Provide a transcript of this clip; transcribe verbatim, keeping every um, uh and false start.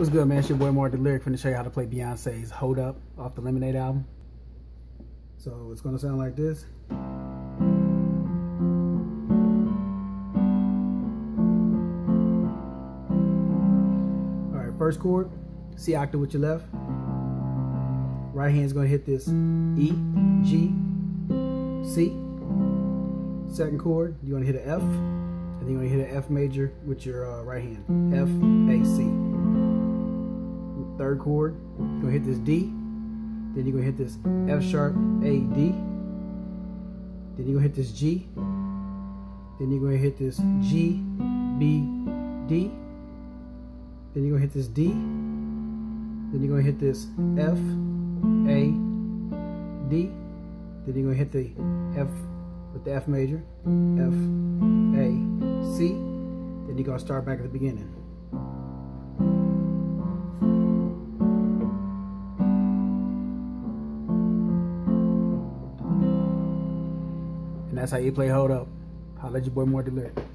What's good, man? It's your boy Marc Delyric, finna show you how to play Beyonce's Hold Up off the Lemonade album. So it's gonna sound like this. Alright, first chord, C octave with your left. Right hand's gonna hit this E, G, C. Second chord, you're gonna hit an F, and then you're gonna hit an F major with your uh, right hand. F, A, C. Third chord, you're gonna hit this D, then you're gonna hit this F sharp, A, D, then you're gonna hit this G, then you're gonna hit this G, B, D, then you're gonna hit this D, then you're gonna hit this F, A, D, then you're gonna hit the F with the F major, F, A, C, then you're gonna start back at the beginning. That's how you play Hold Up. Holla at your boy Marc Delyric.